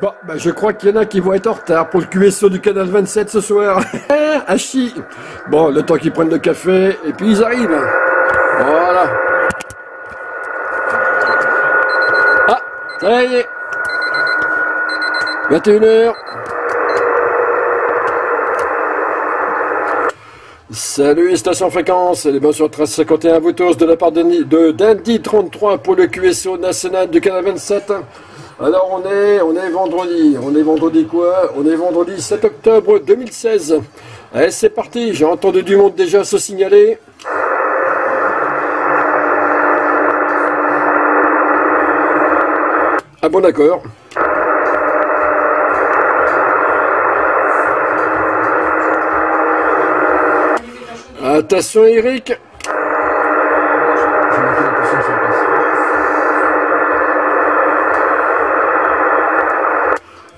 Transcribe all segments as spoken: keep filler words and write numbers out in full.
Bon, ben je crois qu'il y en a qui vont être en retard pour le Q S O du canal vingt-sept ce soir. Hachi. Bon, le temps qu'ils prennent le café, et puis ils arrivent. Voilà. Ah, ça y est. vingt et une heures. Salut Station Fréquence, les bonnes sur Trace cinquante et un vous tous de la part de, de Dundee trente-trois pour le Q S O national du canal vingt-sept. Alors on est, on est vendredi, on est vendredi quoi? On est vendredi sept octobre deux mille seize. Allez c'est parti, j'ai entendu du monde déjà se signaler. Ah bon d'accord. Attention Eric.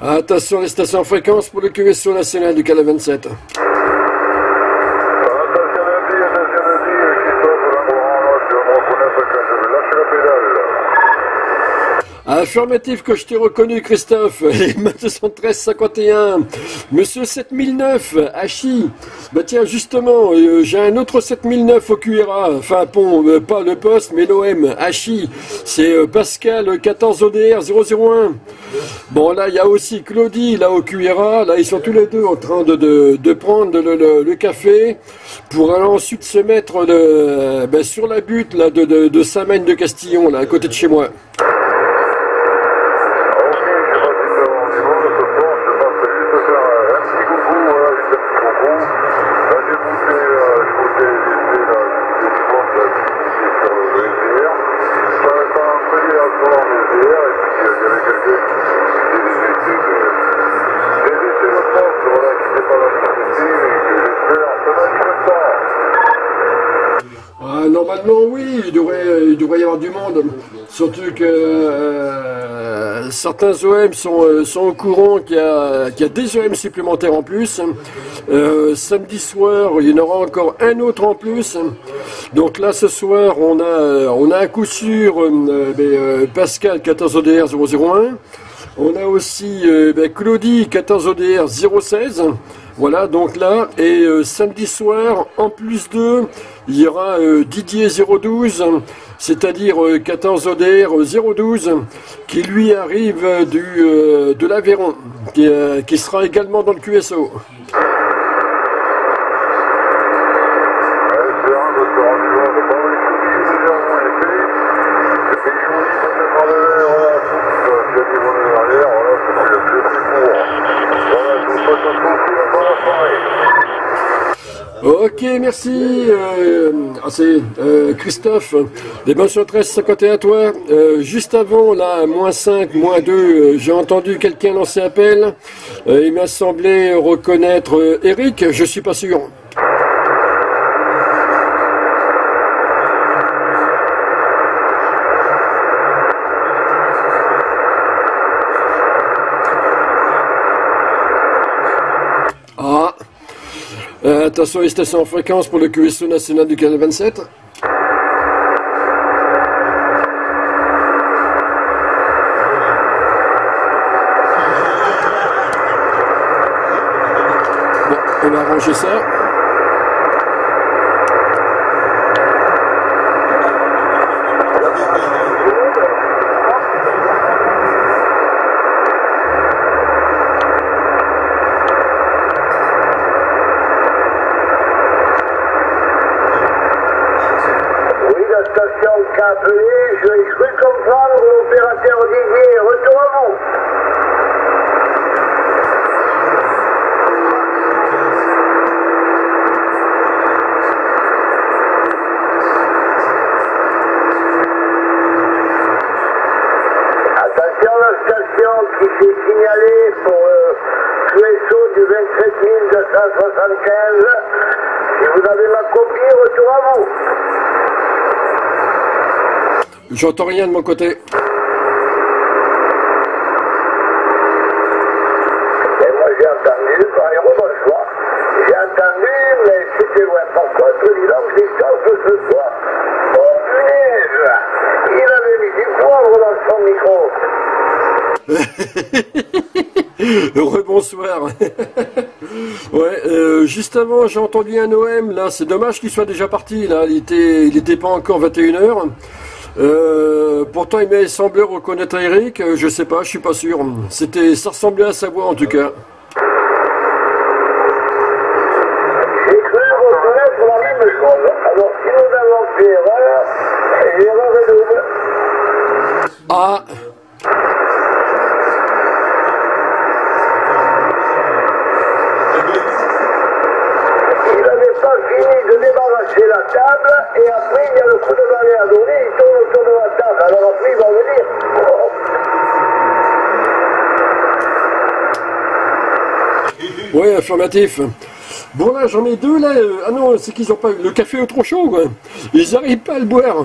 Attention les stations en fréquence pour le Q S O national du Canal vingt-sept. Affirmatif que je t'ai reconnu, Christophe. Et deux cent treize cinquante et un. Monsieur sept mille neuf, Hachi. Bah tiens, justement, euh, j'ai un autre sept mille neuf au Q R A. Enfin, bon, euh, pas le poste, mais l'O M. Hachi. C'est euh, Pascal quatorze O D R zéro zéro un. Bon, là, il y a aussi Claudie, là, au Q R A. Là, ils sont tous les deux en train de, de, de prendre le, le, le café pour aller ensuite se mettre le, ben, sur la butte là, de, de, de Saint-Magne-de-Castillon, là, à côté de chez moi. Surtout que euh, certains O M sont, euh, sont au courant qu'il y a, qu'il y a des O M supplémentaires en plus. Euh, samedi soir, il y en aura encore un autre en plus. Donc là, ce soir, on a, on a un coup sûr euh, euh, Pascal quatorze O D R zéro zéro un. On a aussi euh, ben, Claudie quatorze O D R zéro seize. Voilà, donc là, et euh, samedi soir, en plus d'eux, il y aura euh, Didier zéro douze, c'est-à-dire euh, quatorze O D R zéro douze, qui lui arrive du, euh, de l'Aveyron, qui, euh, qui sera également dans le Q S O. Ok, merci, euh, ah, c'est euh, Christophe, les bonnes sur treize cinquante et un, toi, euh, juste avant, là, moins cinq, moins deux, euh, j'ai entendu quelqu'un lancer appel, euh, il m'a semblé reconnaître euh, Eric, je suis pas sûr. Euh, attention les stations en fréquence pour le Q S O national du canal vingt-sept. Bon, on va arranger ça. J'entends rien de mon côté. Et moi j'ai entendu, par exemple, bonsoir. J'ai entendu, mais c'était loin. Par contre, disons que Christophe ce soir, oh punaise, il avait mis du poivre dans son micro. Rebonsoir. Ouais, euh, juste avant, j'ai entendu un O M, là, c'est dommage qu'il soit déjà parti, là, il était, il était pas encore vingt et une heures. Euh, pourtant, il m'a semblé reconnaître Eric, je sais pas, je suis pas sûr. C'était, ça ressemblait à sa voix, en tout cas. Ah. La table, et après il y a le coup de balai à donner, il tourne autour de la table, alors après il va venir. Oh. Oui, affirmatif. Bon là j'en ai deux là, ah non c'est qu'ils ont pas, le café est trop chaud quoi, ils n'arrivent pas à le boire.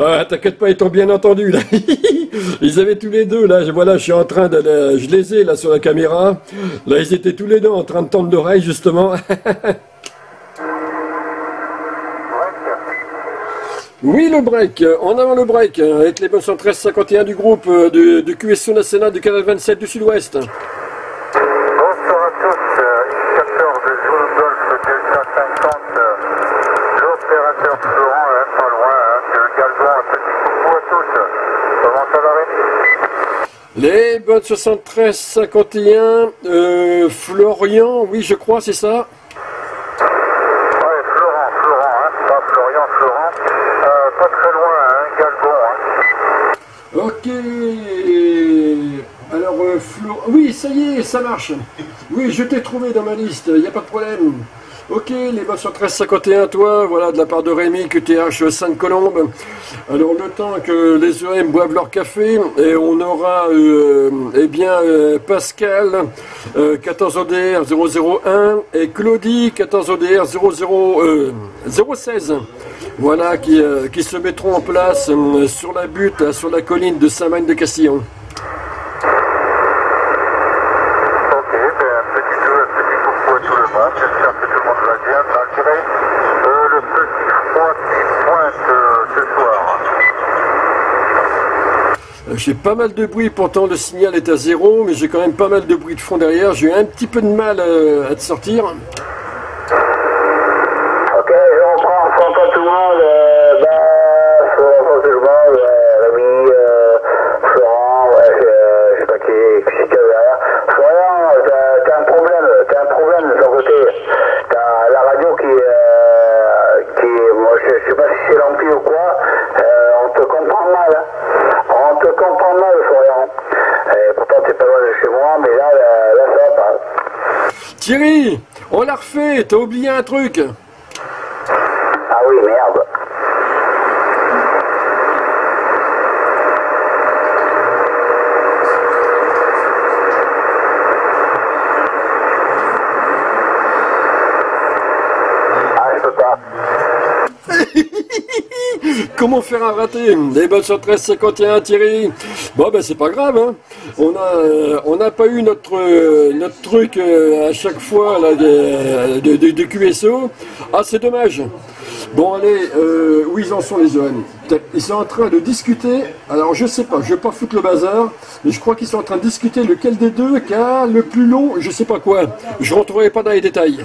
Ah, t'inquiète pas, ils t'ont bien entendu, là. Ils avaient tous les deux, là. Voilà, je suis en train de... Là, je les ai, là, sur la caméra. Là, ils étaient tous les deux en train de tendre l'oreille, justement. Oui, le break. En avant le break. Avec les deux cent treize cinquante et un du groupe de, de Q S O National du Canal vingt-sept du Sud-Ouest. Les bonnes soixante-treize cinquante et un, euh, Florian, oui je crois, c'est ça? Ouais, Florent, Florent, hein, pas Florian, Florent, euh, pas très loin, hein, Galgon. Hein. Ok, alors euh, Florent, oui ça y est, ça marche. Oui, je t'ai trouvé dans ma liste, il n'y a pas de problème. Ok, les bonnes soixante-treize cinquante et un, toi, voilà, de la part de Rémy, Q T H Sainte-Colombe. Alors, le temps que les E M boivent leur café, et on aura, euh, eh bien, euh, Pascal, euh, quatorze O D R zéro zéro un, et Claudie, quatorze O D R zéro zéro seize, voilà, qui, euh, qui se mettront en place euh, sur la butte, là, sur la colline de Saint-Magne-de-Castillon. J'ai pas mal de bruit, pourtant le signal est à zéro, mais j'ai quand même pas mal de bruit de fond derrière, j'ai eu un petit peu de mal à, à te sortir. Ok, on prend, on prend pas tout le monde, euh, bah, on prend tout le monde, euh, Rémy, euh, Florent, ouais, euh, je sais pas qui est derrière. Florian, t'as un problème, t'as un problème de ton côté, t'as la radio qui, euh, qui, moi je, je sais pas si c'est l'ampli ou quoi, euh, on te comprend mal, hein. Je te comprends mal, Florian. Et pourtant, t'es pas loin de chez moi, mais là, là, là ça va pas. Thierry, on l'a refait, t'as oublié un truc. Ah oui, merde. Ah, je peux pas. Comment faire un raté? Les bonnes soixante-treize cinquante et un, Thierry. Bon ben c'est pas grave, hein. On a, euh, on n'a pas eu notre euh, notre truc euh, à chaque fois là de, de, de, de Q S O. Ah c'est dommage. Bon allez, euh, où ils en sont les O M? Ils sont en train de discuter. Alors je sais pas, je vais pas foutre le bazar, mais je crois qu'ils sont en train de discuter lequel des deux qui a le plus long, je sais pas quoi. Je rentrerai pas dans les détails.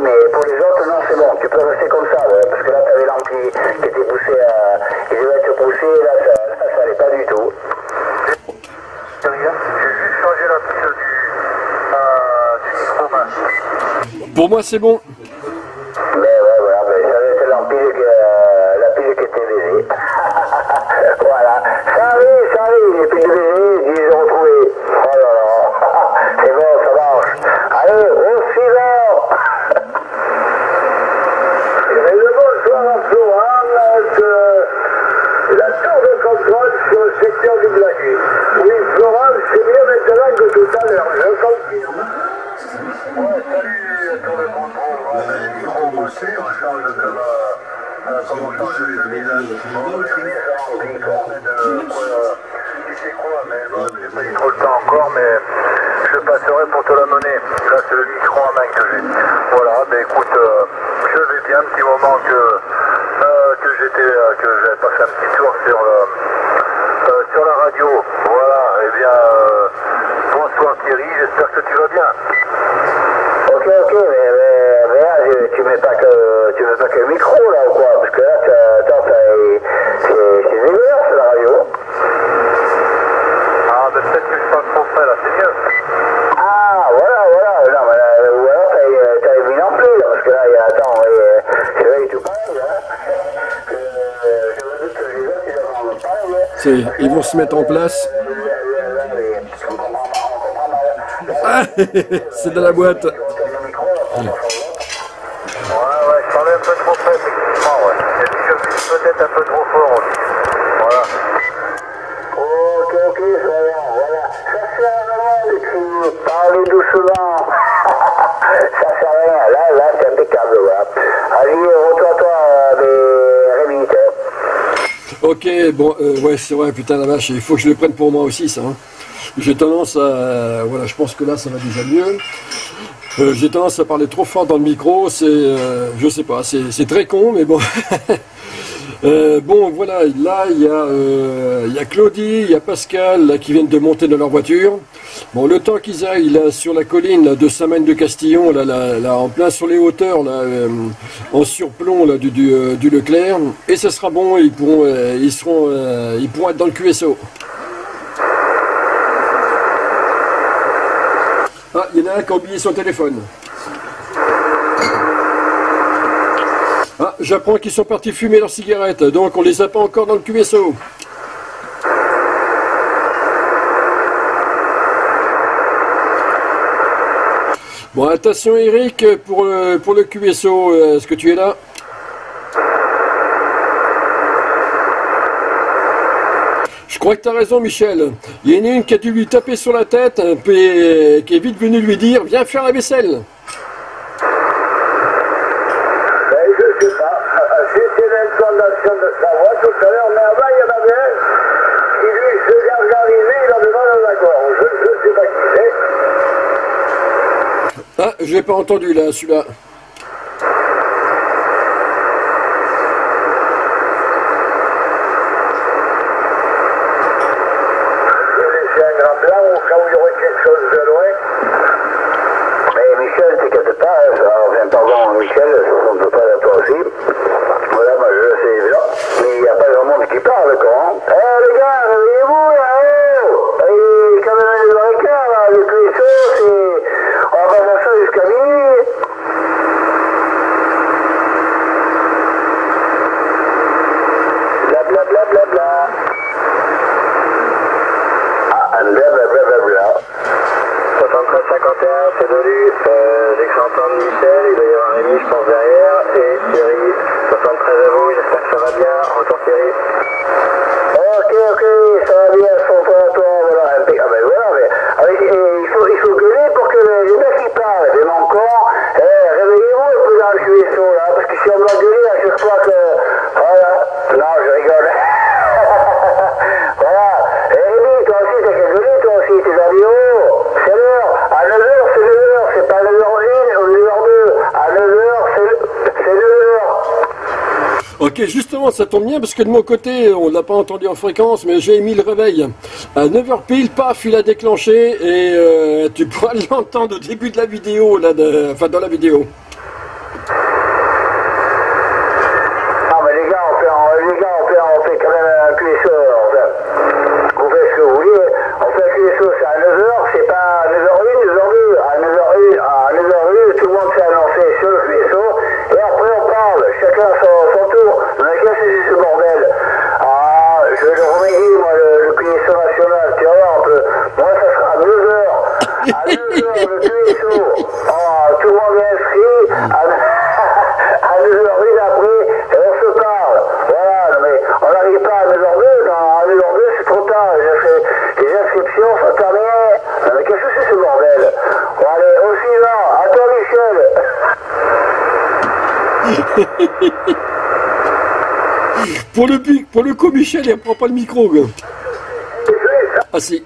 Mais pour les autres, non, c'est bon, tu peux rester comme ça, parce que là, Pour moi, c'est bon. Mais ouais, voilà, mais j'avais fait l'empile que euh, la pile qui était baisée. Voilà. Ça arrive, ça arrive, les piles baisées, ils les ont retrouvées. Oh là là. C'est bon, ça marche. Allez, au suivant. Et le bonsoir à Johan de la tour de contrôle sur le secteur du Blagué. Oui, Florent, c'est mieux maintenant que tout à l'heure. Je confirme. Ouais, salut, tour de contrôle, voilà, les micros bossés, on change de la... Comment on change de visage tout le monde, je suis genre d'une forme de... Tu sais quoi, mais bon, j'ai pas eu trop de temps encore, mais je passerai pour te la mener. Là, c'est le micro en main que j'ai. Voilà, ben écoute, euh, je vais bien, un petit moment que... Euh, que j'étais... Euh, que j'avais passé un petit tour sur le... Euh, sur la radio, voilà, et eh bien... Euh, bonsoir Thierry, j'espère que tu vas bien. Ok, ok, mais, mais là, tu mets pas que tu mets pas que le micro là ou quoi? Parce que là, attends, c'est dégueulasse la radio. Ah, mais peut-être que je passe trop près là, c'est mieux. Ah, voilà, voilà, non, mais là, ou alors t'as mis en plus là, parce que là, il y a, attends, c'est vrai et tout pareil, hein. Je me doute que les autres, ils vont en parler, mais... Ils vont se mettre en place. C'est de la boîte. Ouais, ouais, je parlais un peu trop fort, effectivement, ouais. Et puis je suis peut-être un peu trop fort aussi. Voilà. Ok, ok, ça va, voilà. Ça sert à rien d'écrire, parler doucement. Ça sert à rien, là, là, c'est impeccable, voilà. Allez, retourne-toi, mais Rémy. Ok, bon, euh, ouais, c'est vrai, putain, la vache, il faut que je le prenne pour moi aussi, ça, hein. J'ai tendance à... Voilà, je pense que là, ça va déjà mieux. Euh, j'ai tendance à parler trop fort dans le micro. C'est... Euh, je sais pas, c'est très con, mais bon. euh, bon, voilà, là, il y, euh, y a Claudie, il y a Pascal, là, qui viennent de monter dans leur voiture. Bon, le temps qu'ils aillent, là, sur la colline là, de Saint-Magne-de-Castillon, là, là, là, en plein sur les hauteurs, là, euh, en surplomb, là, du, du, euh, du Leclerc. Et ça sera bon, ils pourront, euh, ils seront, euh, ils pourront être dans le Q S O. Ah, il y en a un qui a oublié son téléphone. Ah, j'apprends qu'ils sont partis fumer leurs cigarettes, donc on les a pas encore dans le Q S O. Bon, attention Eric, pour le, pour le Q S O, est-ce que tu es là? Je crois que tu as raison, Michel. Il y en a une qui a dû lui taper sur la tête, et qui est vite venue lui dire « Viens faire la vaisselle ». Je ne sais pas. C'était l'incondation de sa voix tout à l'heure, mais avant, il y en avait un qui lui se gargarisait, il en devant dans la gorge. Je ne sais pas qui c'est. Ah, je l'ai pas entendu, là, celui-là. Justement, ça tombe bien parce que de mon côté, on ne l'a pas entendu en fréquence, mais j'ai mis le réveil. À neuf heures pile, paf, il a déclenché et euh, tu pourras l'entendre au début de la vidéo, là, de, enfin dans la vidéo. Ah mais les gars, on fait, on, les gars, on fait, on fait quand même un Q S O, on, on fait ce que vous voulez, on fait un Q S O, c'est à neuf heures, c'est pas à neuf heures une, neuf heures deux, à neuf heures une, à neuf heures une, tout le monde s'est annoncé. son, son, son tour. Mais qu'est-ce que c'est ce bordel? Ah, je vais le remédier, moi, le pénisseau national. Tu vas voir un peu. Moi, ça sera à deux heures. À deux heures, le pénisseau. Ah, tout le monde est inscrit. À, à deux heures dix après, et on se parle. Voilà, non, mais on n'arrive pas à deux heures deux. Non, à deux heures deux, c'est trop tard. J'ai fait des inscriptions, ça terminait. Non, mais qu'est-ce que c'est ce bordel? Bon, allez, on s'y va. À toi, Michel. Pour le pic, pour le coup, Michel, il ne prend pas le micro. Gars. Ah si.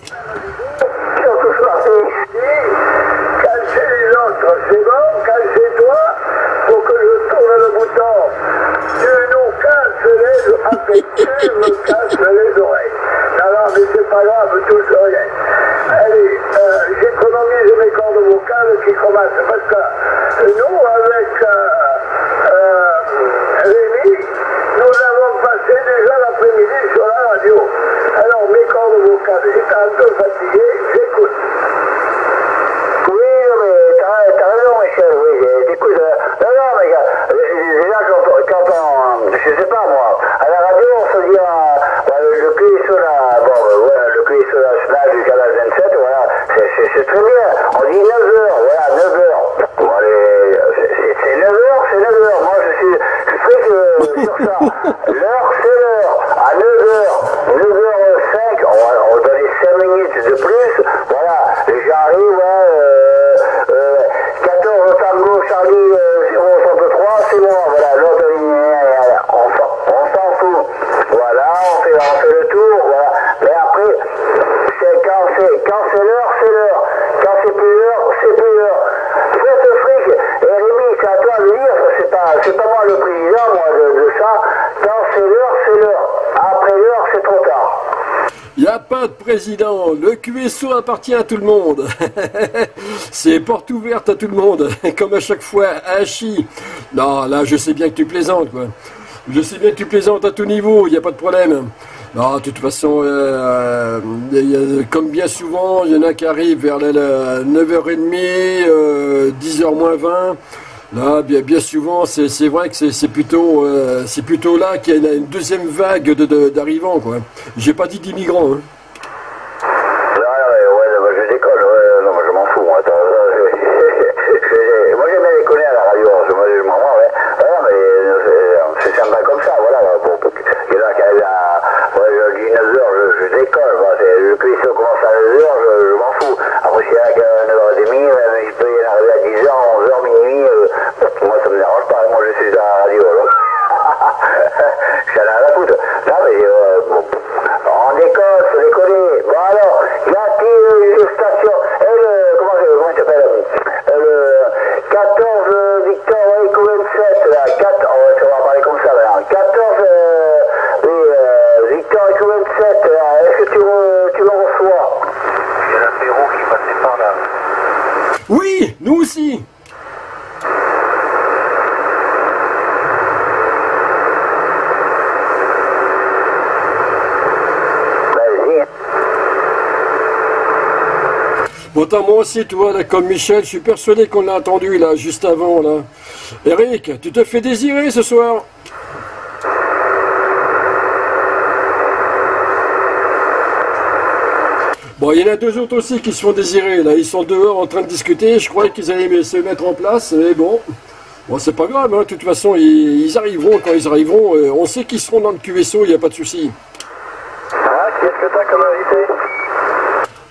Président, le Q S O appartient à tout le monde. C'est porte ouverte à tout le monde, comme à chaque fois, Hachi. Non, là, je sais bien que tu plaisantes, quoi. Je sais bien que tu plaisantes à tout niveau, il n'y a pas de problème. Non, de toute façon, euh, euh, comme bien souvent, il y en a qui arrivent vers les neuf heures trente, euh, dix heures moins vingt. Là, bien, bien souvent, c'est vrai que c'est plutôt, euh, plutôt là qu'il y a une deuxième vague d'arrivants, quoi. J'ai pas dit d'immigrants, hein. Moi aussi, tu vois, là, comme Michel, je suis persuadé qu'on l'a attendu, là, juste avant, là. Eric, tu te fais désirer ce soir. Bon, il y en a deux autres aussi qui se font désirer, là. Ils sont dehors en train de discuter. Je croyais qu'ils allaient se mettre en place, mais bon. Bon, c'est pas grave, hein. De toute façon, ils, ils arriveront quand ils arriveront. Euh, on sait qu'ils seront dans le Q S O, il n'y a pas de souci. Ah, qu'est-ce que t'as comme invité?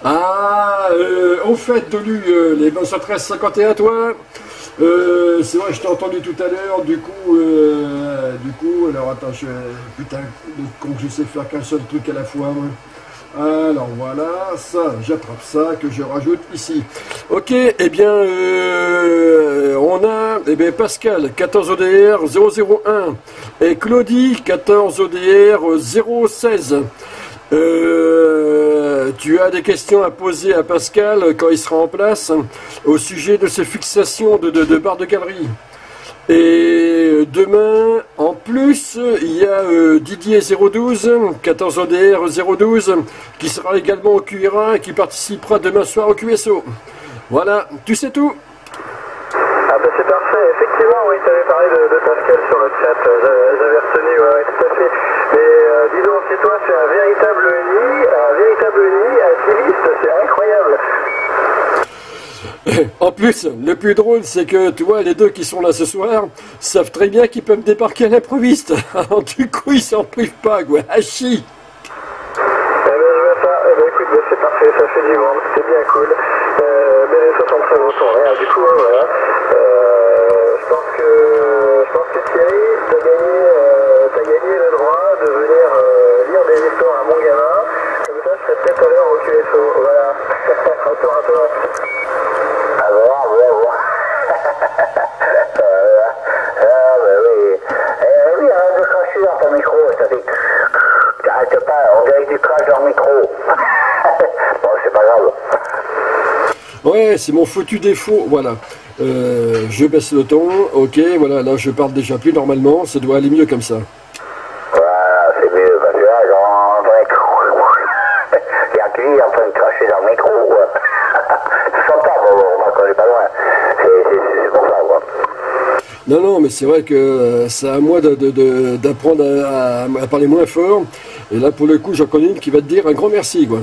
Ah, euh, au fait, Dolu, euh, les vingt-trois cinquante et un, toi, euh, c'est vrai, je t'ai entendu tout à l'heure, du coup, euh, du coup, alors attends, je, putain, con, je sais faire qu'un seul truc à la fois, moi. Alors voilà, ça, j'attrape ça, que je rajoute ici. Ok, et eh bien, euh, on a eh bien, Pascal, quatorze O D R zéro zéro un, et Claudie, quatorze O D R zéro seize. Euh, tu as des questions à poser à Pascal quand il sera en place, hein, au sujet de ses fixations de, de, de barres de galerie. Et demain, en plus, il y a euh, Didier zéro douze, quatorze O D R zéro douze, qui sera également au Q R A et qui participera demain soir au Q S O. Voilà, tu sais tout. Ah ben c'est parfait, effectivement, oui, tu avais parlé de, de Pascal sur le j'avais retenu, ouais, ouais, tout à fait. Mais euh, dis donc, chez toi, c'est un véritable nid, un véritable nid activiste, c'est incroyable. En plus, le plus drôle, c'est que, tu vois, les deux qui sont là ce soir savent très bien qu'ils peuvent débarquer à l'improviste. Alors du coup, ils s'en privent pas, quoi. Hachi. Eh ben, je vois ça. Eh ben, écoute, ben, c'est parfait, ça fait du monde, c'est bien cool. Euh, ben, les soixante-treize retournés, hein, du coup, hein, voilà. Euh, je pense que, je pense que Thierry, t'as gagné, euh, t'as gagné le droit de venir euh, lire des histoires à mon gamin. Comme ça, je serai peut-être à l'heure au Q S O. Voilà. Retour à toi. Ouais, c'est mon foutu défaut, voilà. Euh, je baisse le ton, ok, voilà, là je parle déjà plus normalement, ça doit aller mieux comme ça. Voilà, c'est mieux, parce que là, j'en vais... Il y a qui en train de cracher dans le micro, quoi. Je sens pas, on va coller pas loin. C'est pour ça, quoi. Non, non, mais c'est vrai que c'est à moi d'apprendre à, à, à parler moins fort. Et là, pour le coup, j'en connais une qui va te dire un grand merci, quoi.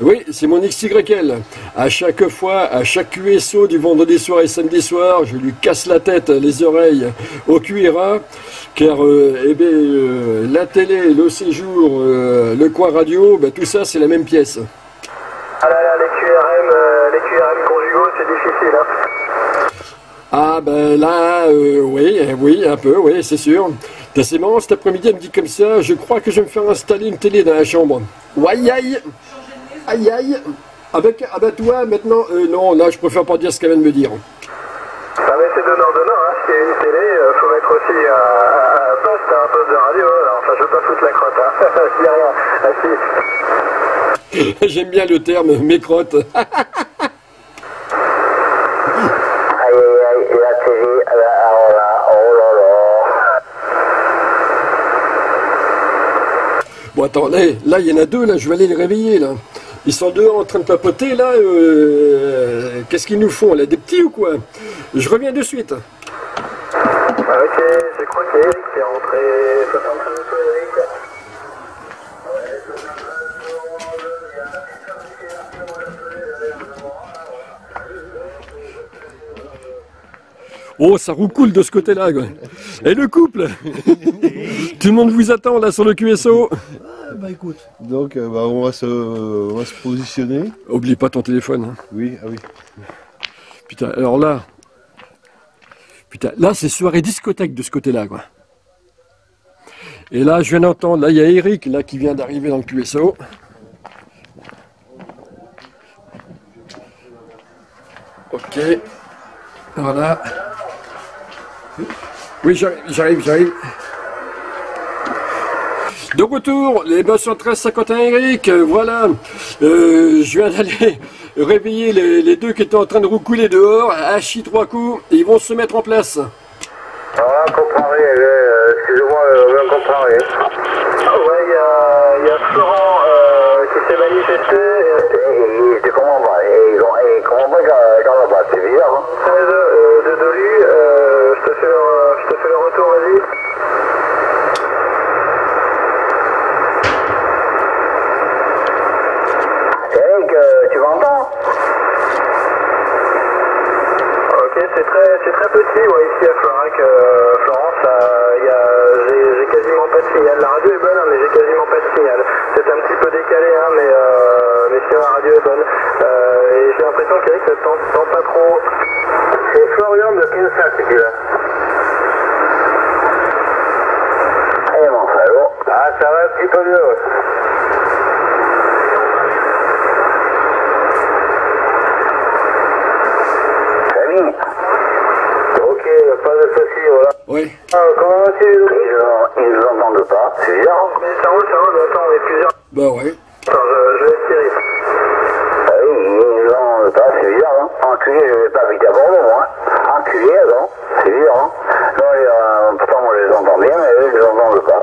Oui, c'est mon X Y L. À chaque fois, à chaque Q S O du vendredi soir et samedi soir, je lui casse la tête, les oreilles au Q R A, car euh, eh bien, euh, la télé, le séjour, euh, le coin radio, bah, tout ça, c'est la même pièce. Ah là là, les Q R M, euh, les Q R M conjugaux, c'est difficile, hein. Ah ben là, euh, oui, oui, un peu, oui, c'est sûr. C'est marrant, cet après-midi, elle me dit comme ça, je crois que je vais me faire installer une télé dans la chambre. Ouaille aïe. Aïe aïe, avec ah bah toi maintenant, euh, non là je préfère pas dire ce qu'elle vient de me dire. Ah mais c'est donnant donnant, hein, s'il y a une télé, euh, faut mettre aussi un, un, un poste, un poste de radio, alors, enfin je veux pas foutre la crotte, hein, je dis rien, assis. J'aime bien le terme, mes crottes. Aïe aïe aïe, la télé, oh là là. Bon attends, là il y en a deux là, je vais aller les réveiller là. Ils sont dehors en train de papoter, là, euh, qu'est-ce qu'ils nous font, là, des petits ou quoi? Je reviens de suite. Ah, ok, je crois qu'Eric est rentré soixante-treize fois, Eric. Oh, ça roucoule de ce côté-là, quoi. Et le couple? Tout le monde vous attend, là, sur le Q S O. Bah écoute, donc euh, bah, on, va se, euh, on va se positionner. Oublie pas ton téléphone. Hein. Oui, ah oui. Putain, alors là, putain, là c'est soirée discothèque de ce côté-là, quoi. Et là, je viens d'entendre, là il y a Eric là qui vient d'arriver dans le Q S O. Ok, voilà. Oui, j'arrive, j'arrive. De retour, les bus sont treize cinquante et un Eric, euh, voilà, euh, je viens d'aller réveiller les, les deux qui étaient en train de roucouler dehors, hachi trois coups, et ils vont se mettre en place. Ah, comparé, euh, excusez-moi, euh, comparé. Oh, ouais, il y, y a Florent euh, qui s'est manifesté, et il était comment bas, et il comment bas dans la bas, c'est bizarre, hein. treize euh, de Dolu, euh, je te fais le, fais le retour, vas-y. C'est très, très petit, ouais, ici à Florac, euh, Florence, euh, j'ai quasiment pas de signal. La radio est bonne, hein, mais j'ai quasiment pas de signal. C'est un petit peu décalé, hein, mais, euh, mais sinon la radio est bonne. Euh, et j'ai l'impression qu'Eric ne t'entend pas trop. C'est Florian de Kinshasa, si tu veux. Allez, mon frère. Ah, ça va un petit peu mieux. Pas de soucis, voilà. Oui. Alors, comment vas-tu? Ils ne nous entendent pas, c'est bien. Mais ça roule, ça roule, attends, on est plusieurs. Bah ouais. Attends, je laisse tirer. Bah oui, ils nous entendent pas, c'est bien, hein. Enculé, je vais pas vite à Bordeaux, moi. Enculé, non, c'est bien, hein. Non, euh, pourtant, moi, je les entends bien, mais eux, ils ne nous entendent pas.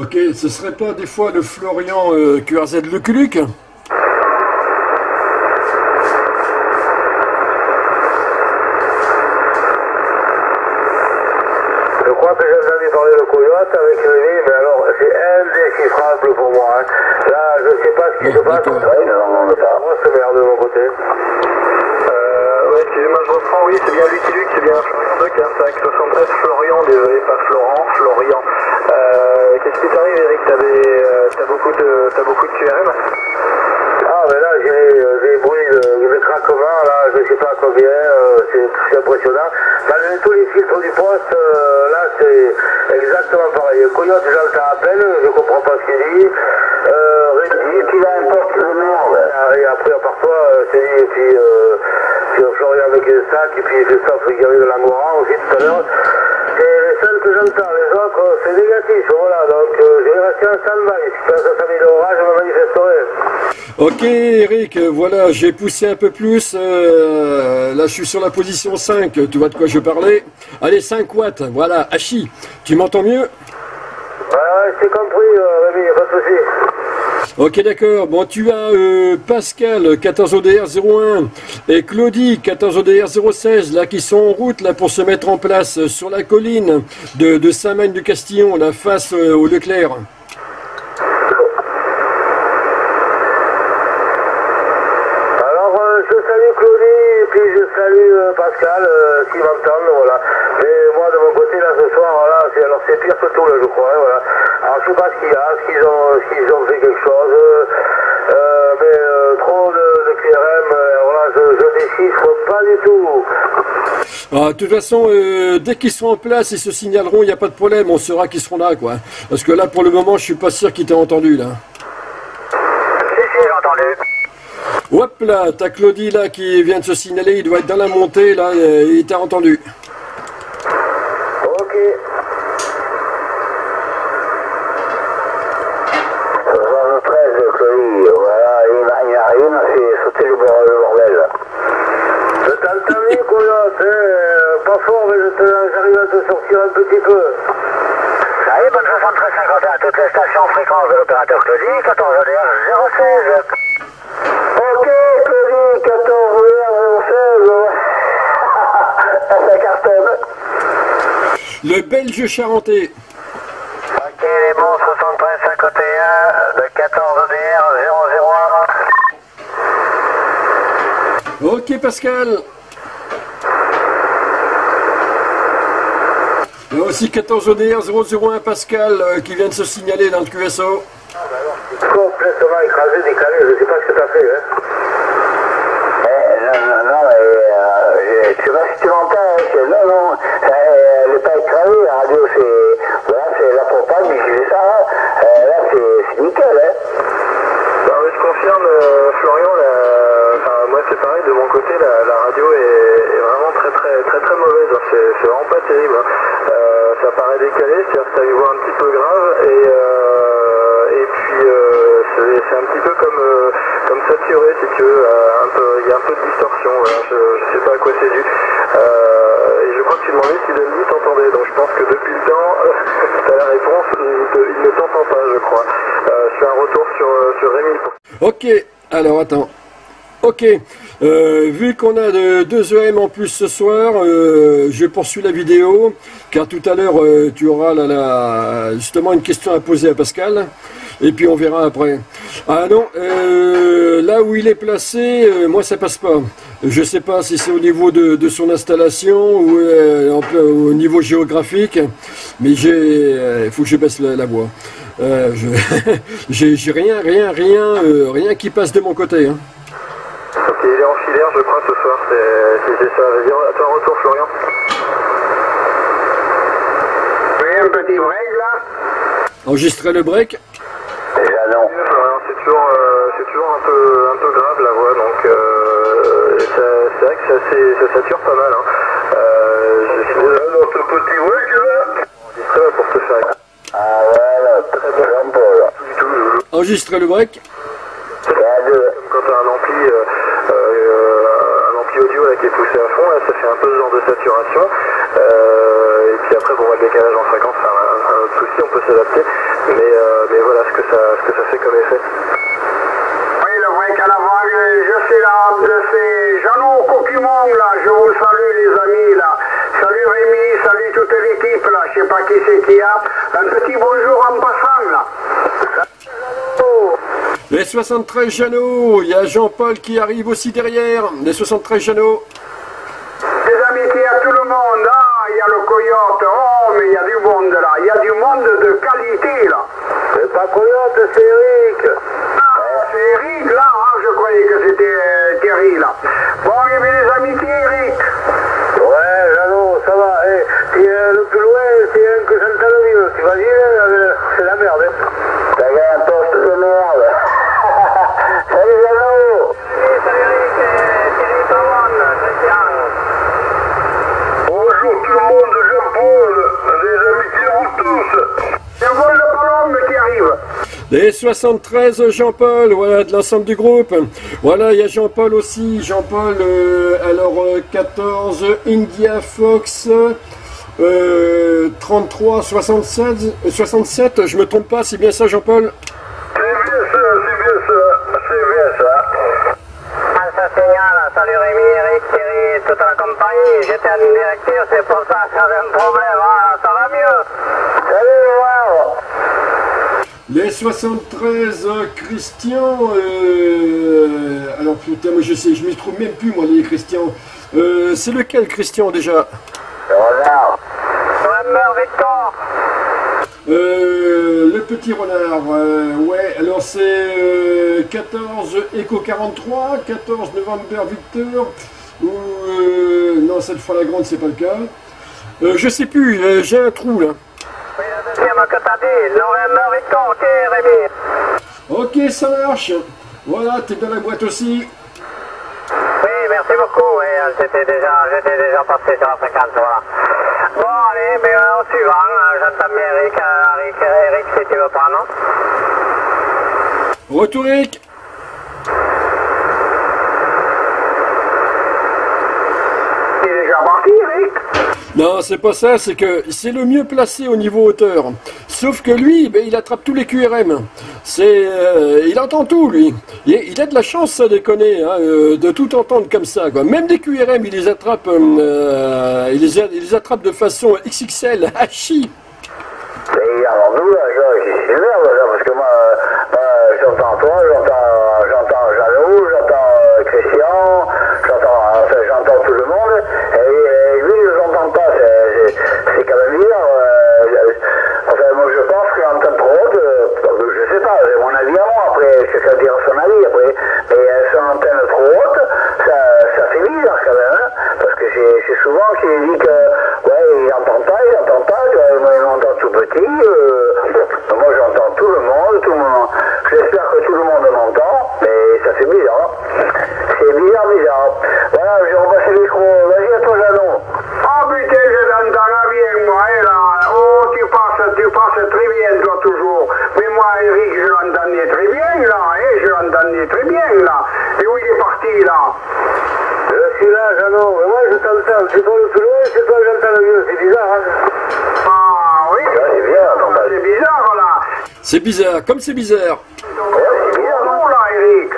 Ok, ce serait pas des fois le Florian euh, Q R Z le Culuc? crois que j'aime bien parler de coyote avec lui, mais alors c'est indéchiffrable pour moi. Hein. Là, je ne sais pas ce qui se passe. Oui, non, non, non, pas. Moi, c'est merde de mon côté. Euh, ouais, excusez-moi, je reprends, oui, c'est bien Lucky Luke, c'est bien Florian de Carsac, soixante-treize Florian, désolé, pas Florent, Florian. Euh, qu'est-ce qui t'arrive, Eric? T'as euh, beaucoup de, t'as beaucoup de Q R M? Ah, mais là, j'ai euh, des bruits de, de craquement, là, je ne sais pas combien, euh, c'est, c'est impressionnant. Malgré tous les filtres du poste, euh, là, c'est exactement pareil. Coyote, j'entends à peine, je ne comprends pas ce qu'il dit. Euh, Rémi, qu'il a un poste de merde. Et après, à part toi, c'est dit, et puis, euh, puis Florian avec les sacs, et puis Christophe Rigavé de l'Angora aussi tout à l'heure. C'est les seuls que j'entends, les autres, c'est négatif, voilà. Donc, euh, je vais rester en stand-by. Si tu as cinq mille euros, je me manifesterai. Ok Eric, voilà, j'ai poussé un peu plus, euh, là je suis sur la position cinq, tu vois de quoi je parlais. Allez, cinq watts, voilà, Hachi, tu m'entends mieux? Ouais, ouais, c'est compris, euh, Rémi, pas de soucis. Ok d'accord, bon tu as euh, Pascal, quatorze O D R zéro un, et Claudie, quatorze O D R zéro seize, là qui sont en route là pour se mettre en place sur la colline de, de Saint-Magne-de-Castillon, là face euh, au Leclerc. Salut euh, Pascal, euh, qui m'entend, voilà. Mais moi de mon côté là ce soir, voilà, c'est, alors c'est pire que tout là je crois, hein, voilà. Alors je sais pas ce qu'il y a, ce qu'ils ont, ce qu'ils ont fait quelque chose, euh, mais euh, trop de, de Q R M, euh, voilà, je, je déchiffre pas du tout. Ah, de toute façon, euh, dès qu'ils seront en place, ils se signaleront, il n'y a pas de problème, on saura qu'ils seront là quoi. Parce que là pour le moment je suis pas sûr qu'ils t'aient entendu là. Si si j'ai entendu. Hop là, t'as Claudie là qui vient de se signaler, il doit être dans la montée là, il t'a entendu. Ok. soixante-treize Claudie, voilà, il n'y a rien, c'est sauter le bordel. Je t'entends bien Coyote, hein, pas fort mais j'arrive à te sortir un petit peu. Allez, bonne soixante-treize cinquante et un à toutes les stations fréquences de l'opérateur Claudie, quatorze O D R zéro seize. Le Belge Charentais. Ok, les bons soixante-treize cinquante et un de quatorze O D R zéro zéro un. Ok, Pascal. Il y a aussi quatorze O D R zéro zéro un Pascal euh, qui vient de se signaler dans le Q S O. Ah, bah alors, c'est complètement écrasé, décalé, je ne sais pas ce que t'as fait, hein. Eh, non, non, non, mais, euh, tu vois si tu m'entends, hein, que non, non. De mon côté, la, la radio est, est vraiment très très très très mauvaise, c'est, c'est vraiment pas terrible. Euh, ça paraît décalé, c'est-à-dire que ça lui voit un petit peu grave, et, euh, et puis euh, c'est, c'est un petit peu comme, euh, comme saturé, si tu veux, il y a un peu de distorsion, voilà. je, je sais pas à quoi c'est dû. Euh, et je crois que tu demandais si Dundee t'entendait, donc je pense que depuis le temps, t'as la réponse, il, te, il ne t'entend pas, je crois. Euh, je fais un retour sur, sur Rémi. Ok, alors attends. Ok, euh, vu qu'on a de, deux E M en plus ce soir, euh, je poursuis la vidéo, car tout à l'heure euh, tu auras la, la, justement une question à poser à Pascal, et puis on verra après. Ah non, euh, là où il est placé, euh, moi ça passe pas. Je sais pas si c'est au niveau de, de son installation ou euh, en, au niveau géographique, mais j'ai, euh, faut que je baisse la, la voix. Euh, je, j'ai, j'ai rien, rien, rien, euh, rien qui passe de mon côté, hein. Ok, il est en filaire, je crois, ce soir, c'est, c'est ça. Vas-y, à ton retour, Florian. Oui, un petit break, là. Enregistrer le break. Florian, c'est toujours, euh, c'est toujours un peu, un peu grave, la voix, donc euh, ça, c'est vrai que ça, c'est, ça sature pas mal, hein. Euh, je suis déjà dans ce petit break, là. Enregistrer, là, pour te faire... Ah, voilà, très bien, Paul. Enregistrer le break. C'est quand t'as un ampli... Euh, audio là, qui est poussé à fond, là, ça fait un peu ce genre de saturation, euh, et puis après bon, le décalage en fréquence c'est un, un autre souci, on peut s'adapter, mais, euh, mais voilà ce que, ça, ce que ça fait comme effet. Oui, le break à l'avant, je suis là, je suis Jeannot Coquimong là, je vous salue les amis là, salut Rémi, salut toute l'équipe. équipe là, je sais pas qui c'est qui a. Un petit bonjour en passant là. Les soixante-treize Jeanneaux, il y a Jean-Paul qui arrive aussi derrière. Les soixante-treize Jeanneaux. Des amitiés à tout le monde. Ah, il y a le Coyote. Oh, mais il y a du monde là. Il y a du monde de qualité là. C'est pas Coyote, c'est Eric. Ah, c'est Eric là. Hein, je croyais que c'était euh, Thierry là. Bon, il y avait des amitiés, Eric. Ouais, Jeannot, ça va. Eh, si, euh, le plus loin, c'est un que j'entends le mieux. Tu vas dire, euh, c'est la merde. Hein. T'as un poste de merde. Salut Jeannot. Salut, salut Eric, Thierry Pavone, Christian. Bonjour tout le monde, je Paul, les amitiés vous tous. C'est un vol de Palombe qui arrive. Les soixante-treize Jean-Paul, voilà, de l'ensemble du groupe. Voilà, il y a Jean-Paul aussi. Jean-Paul, euh, alors euh, quatorze, India Fox, euh, trente-trois, soixante-sept, soixante-sept, je me trompe pas, c'est bien ça Jean-Paul? C'est bien ça, c'est bien ça, c'est bien ça. Ah, ça signale, salut Rémi, Eric, Thierry, toute la compagnie, j'étais en directive, c'est pour ça que j'avais un problème, ah, ça va mieux. Salut, wow. Les soixante-treize Christian, euh, alors putain, moi je sais, je m'y trouve même plus moi les Christian. Euh, c'est lequel Christian déjà? Renard. Renard Victor. Euh, le petit renard, euh, ouais, alors c'est euh, quatorze Echo quarante-trois, quatorze November Victor, ou euh, non cette fois la grande c'est pas le cas. Euh, je sais plus, euh, j'ai un trou là. Oui, la deuxième que t'as dit, November Victor, ok Rémi. Ok, ça marche. Voilà, t'es dans la boîte aussi. Oui, merci beaucoup, oui, j'étais déjà, déjà passé sur la fréquence, voilà. Bon, allez, mais euh, au suivant, euh, j'entends bien Eric, euh, Eric, Eric, si tu veux prendre. Retour Eric. Il est déjà parti Eric. Non, c'est pas ça, c'est que c'est le mieux placé au niveau hauteur. Sauf que lui, ben, il attrape tous les Q R M. C'est, euh, il entend tout, lui. Il, il a de la chance, ça, déconner, hein, euh, de tout entendre comme ça, quoi. Même les Q R M, il les attrape, euh, il, les a, il les attrape de façon X X L, hachi. Et alors, nous, là, c'est merde, là, parce que moi, euh, euh, j'entends toi, j'entends, j'entends Jeannot, j'entends euh, Christian, j'entends, enfin, j'entends tout le monde. Et, c'est quand même dire, euh, enfin moi je pense qu'en tant que hôte, euh, je sais pas, c'est mon avis à moi, après, chacun dira son avis après, mais euh, son antenne trop haute, ça, ça fait bizarre quand même, hein, parce que c'est souvent qu'il dit que, ouais, il n'entend pas, il n'entend pas, euh, moi il m'entend tout petit, euh, moi j'entends tout le monde, tout le monde, j'espère que tout le monde m'entend, mais ça fait bizarre, c'est bizarre, bizarre. Voilà, j'ai repassé le micro, vas-y à toi Jeannot. Oh putain, je l'entends bien, moi, et là, oh, tu passes, tu passes très bien, toi, toujours. Mais moi, Eric, je l'entendais très bien, là, et je l'entendais très bien, là. Et où il est parti, là? Je suis là, Jeannot, mais moi, je t'entends, c'est toi le plus loin, c'est toi que j'entends le mieux, c'est bizarre, hein? Ah, oui, ouais, c'est bizarre, c'est bizarre, là. C'est bizarre, comme c'est bizarre. Ouais, c'est bizarre, non, là, Eric.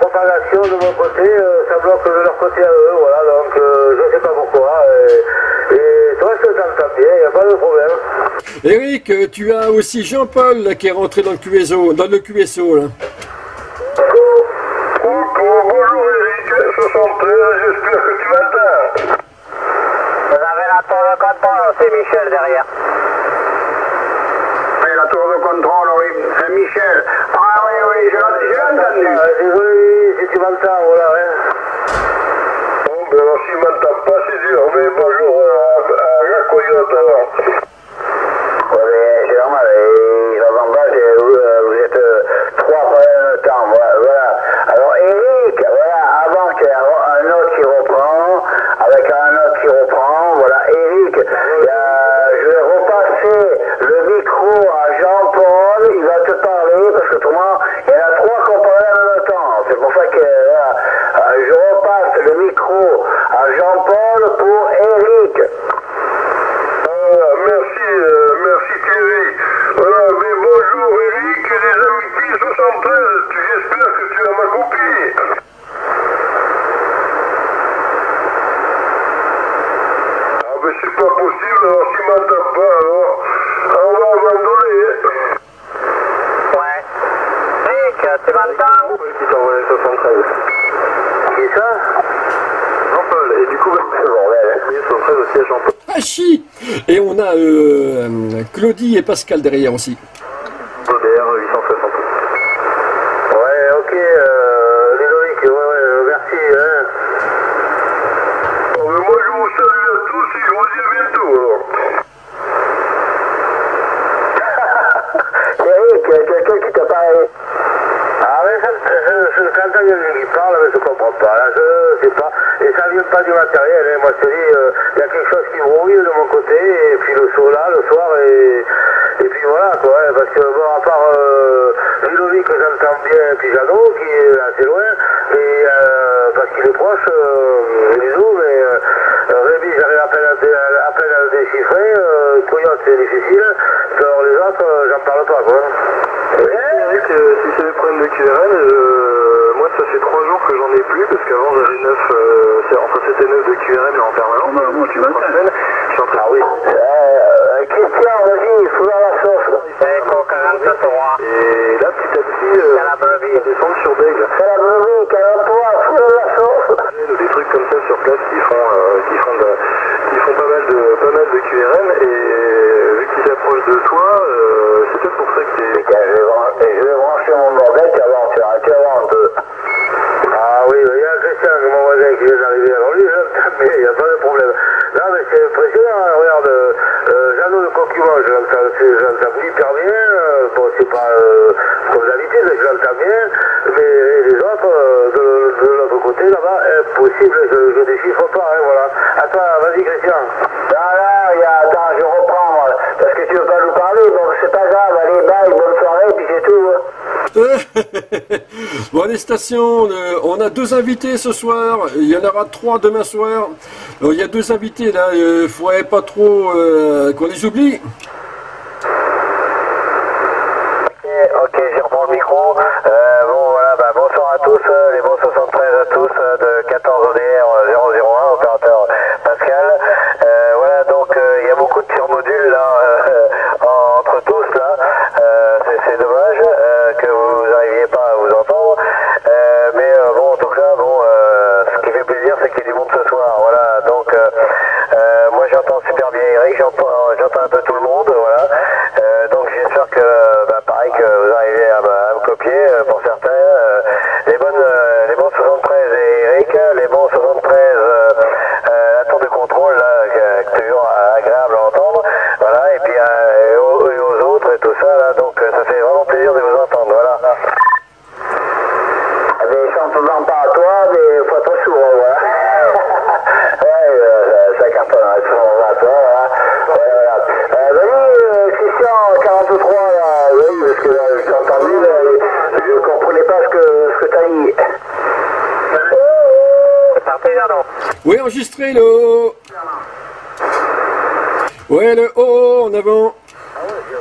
Propagation de mon côté, euh, ça bloque de leur côté à eux, voilà, donc euh, je ne sais pas pourquoi, et, et toi je t'entends bien, il n'y a pas de problème. Eric, tu as aussi Jean-Paul qui est rentré dans le Q S O, dans le Q S O là. Bonjour, bonjour Eric, soixante-treize, j'espère que tu m'entends. Vous avez la tour de contrôle, c'est Michel derrière. Et la tour de contrôle, oui, c'est Michel. Ah oui, oui, je l'ai entendu. Tu m'entends, voilà, hein. Bon, ben alors, si je m'entends pas, c'est dur, mais bonjour à Jacques Coyote, alors. Ouais, mais c'est normal, ils n'entendent pas, vous êtes trois fois le temps, voilà. Alors, Eric, voilà, avant qu'il y ait un autre qui reprend, avec un autre qui reprend, voilà, Eric, je vais repasser le micro à Jean-Paul, il va te parler, parce que pour moi, il y en a trois qui ont parlé à notre temps, c'est pour ça que euh, je repasse le micro à Jean-Paul pour Eric. Euh, merci c'est pas possible, alors s'il m'entend pas, alors, alors on va abandonner. Ouais. Nick, tu m'entends? Qui t'envoie les soixante-treize. Qui ça? Jean-Paul, et du coup, soixante-treize aussi à Jean-Paul. Ah chi! Et on a euh, Claudie et Pascal derrière aussi. Station, on a deux invités ce soir, il y en aura trois demain soir. Alors, il y a deux invités là, il euh, ne faudrait pas trop euh, qu'on les oublie. Ok, ok, je reprends le micro. Euh, bon voilà, bah, bonsoir à tous, euh, les bons soixante-treize à tous euh, de quatorze O D R zéro zéro un, opérateur Pascal. Euh, voilà, donc euh, il y a beaucoup de surmodules là, euh, entre tous là, euh, c'est dommage euh, que vous n'arriviez pas à vous entendre. J'entends un peu tout le monde, voilà. Euh, donc j'espère que, bah, pareil, que vous arrivez à, bah, à me copier euh, pour certains. Euh, les bonnes, euh, les bons soixante-treize et Eric, les bons soixante-treize, euh, euh, la tour de contrôle, là, toujours agréable à entendre, voilà. Et puis euh, et aux, et aux autres et tout ça, là, donc ça fait vraiment plaisir de vous entendre, voilà. Des chants tout le pas à toi, mais pas trop souvent, voilà. Oui, enregistrez le haut. Ouais, le haut, en avant.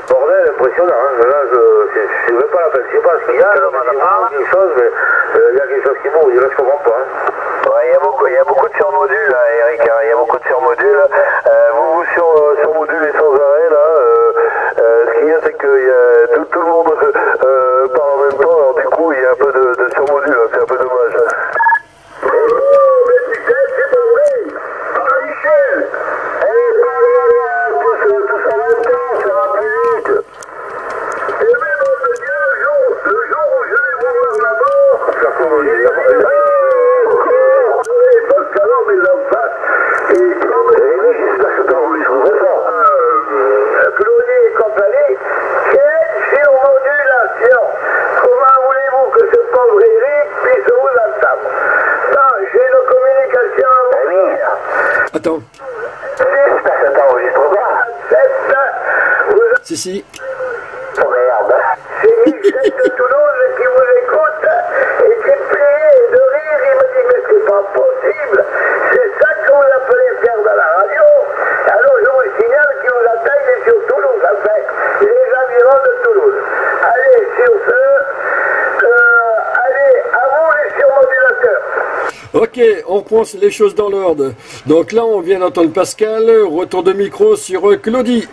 Bordel, impressionnant. Hein. Là, je ne veux pas la peine. Je ne sais pas ce qu'il y a. Il y a quelque chose, mais euh, il y a quelque chose qui bouge. Là, je ne comprends pas. Hein. Ouais, il, y a beaucoup, il y a beaucoup de surmodules, là, Eric. Hein. Il y a beaucoup de surmodules. Euh, vous vous sur, euh, surmodulez sans arrêt, là. Euh, euh, ce qu'il y a, c'est que y a tout, tout le monde euh, parle en même temps. Alors, du coup, il y a un peu de, de surmodules. C'est un peu dommage. Hein. Attends. Si, si. Oh merde. C'est Michel de Toulouse qui vous écoute et qui priait de rire. Il me dit, mais c'est pas possible. C'est ça que vous appelez faire dans la radio. Alors je vous signale qu'il vous attaque les sur Toulouse, enfin, les environs de Toulouse. Allez, sur ce, euh, allez, à vous les surmodulateurs. Ok, on reprend les choses dans l'ordre. Donc là, on vient d'entendre Pascal. Retour de micro sur Claudie.